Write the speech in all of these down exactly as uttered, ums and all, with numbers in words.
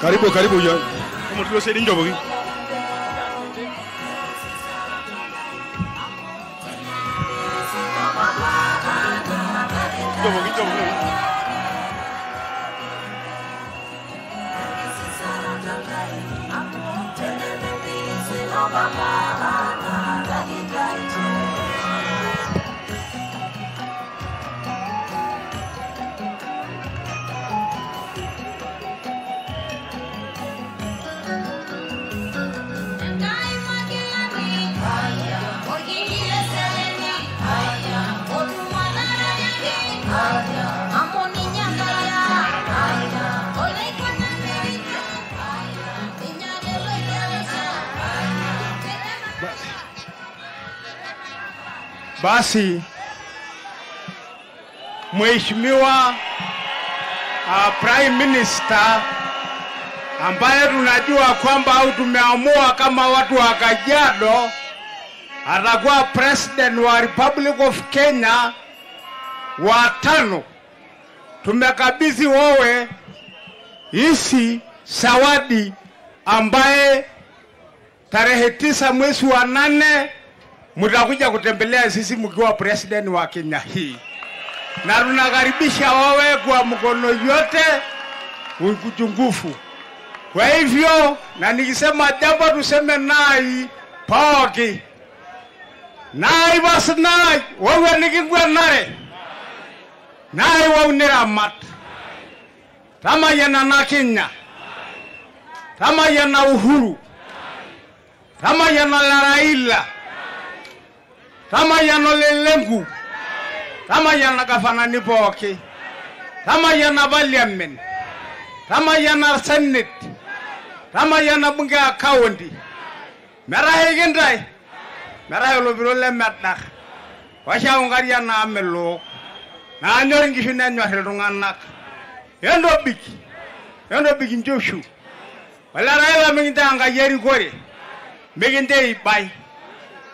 Karibu karibu yo. Como tu se rinjo bogi. Yo bogi yo bogi. Basi Mheshimiwa uh, Prime Minister ambaye tunajua kwamba au tumeamua kama watu wa Kajiado atakuwa president wa Republic of Kenya wa tano, tumekabidhi wewe hizi zawadi ambaye tarehe tisa mwezi wa nane mutakuja kutembelea sisi mkiwa president wa Kenya hii. Na tunakaribisha wewe kwa mkono yote ukunjufu. Kwa hivyo na nikisema jambo tuseme nai paki. Nai bas nai wewe nikikuwa nare. Nai wao ni ramat. Kama yana na Kenya. Kama yana uhuru. Kama yana Raila. Kama yana lelengu, kama yana gafanani boki, kama yana parliament, kama yana senate, kama yana bunge ya county. Mera hegindai, mera helobiro le matna. Washa ungari yana amelo, na anyoringi shina nyoherunga nak. Yendo big, yendo big njoshu. Wala raila mengine anga yeri kore, mengine ibai,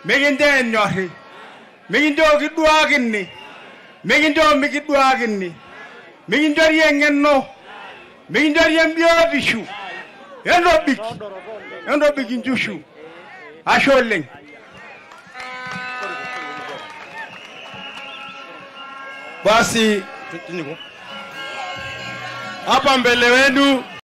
mengine nyohe. Mingindo kidua gini, mingindo mikidua gini, mingindo yengenno, mingindo yembiodishu, yendo big, yendo big injushu, asholeng. Basi, hapa mbele wenu.